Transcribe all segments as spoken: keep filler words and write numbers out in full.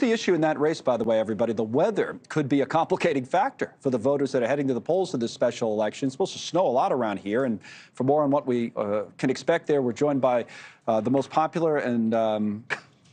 Here's the issue in that race, by the way, everybody. The weather could be a complicating factor for the voters that are heading to the polls in this special election. It's supposed to snow a lot around here. And for more on what we uh, can expect there, we're joined by uh, the most popular and um,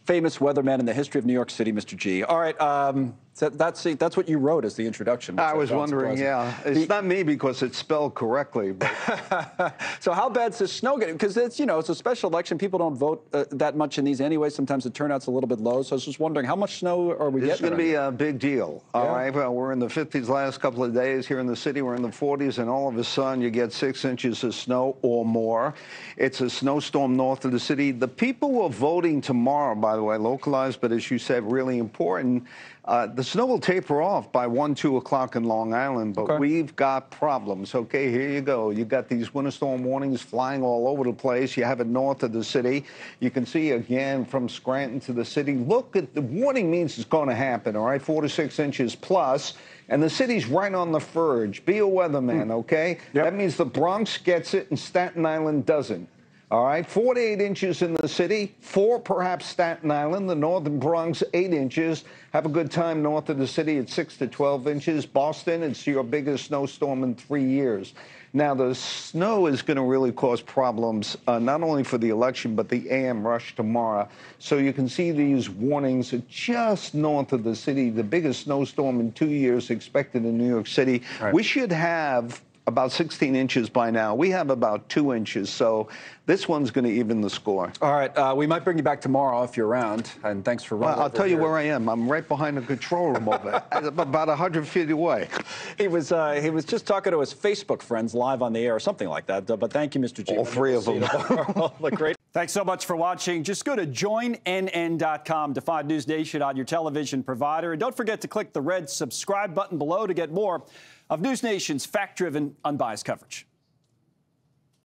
famous weatherman in the history of New York City, Mister G. All right. Um, So that's, that's what you wrote as the introduction. I was wondering, surprising. yeah. It's the, not me because it's spelled correctly. But. So how bad's this snow getting? Because it's, you know, it's a special election. People don't vote uh, that much in these anyway. Sometimes the turnout's a little bit low. So I was just wondering, how much snow are we this getting? It's going to be a big deal. Yeah. All right. Well, we're in the fifties last couple of days here in the city. We're in the forties, and all of a sudden you get six inches of snow or more. It's a snowstorm north of the city. The people who are voting tomorrow, by the way, localized, but as you said, really important. Uh, the snow will taper off by one, two o'clock in Long Island, but okay. we've got problems. Okay, here you go. You've got these winter storm warnings flying all over the place. You have it north of the city. You can see, again, from Scranton to the city. Look at the warning means it's going to happen, all right, four to six inches plus, and the city's right on the verge. Be a weatherman, okay? Yep. That means the Bronx gets it and Staten Island doesn't. All right, four to eight inches in the city, four perhaps Staten Island, the northern Bronx, eight inches. Have a good time north of the city at six to twelve inches. Boston, it's your biggest snowstorm in three years. Now, the snow is going to really cause problems, uh, not only for the election, but the A M rush tomorrow. So you can see these warnings are just north of the city, the biggest snowstorm in two years expected in New York City. Right. We should have about sixteen inches by now. We have about two inches, so this one's going to even the score. All right, uh, we might bring you back tomorrow if you're around, and thanks for running. Well, I'll tell you here. where I am. I'm right behind the control room over there, about a hundred feet away. He was uh, he was just talking to his Facebook friends live on the air or something like that, but thank you, Mister G. All three of them. Look great. Thanks so much for watching. Just go to join N N dot com to find News Nation on your television provider. And don't forget to click the red subscribe button below to get more of News Nation's fact-driven, unbiased coverage.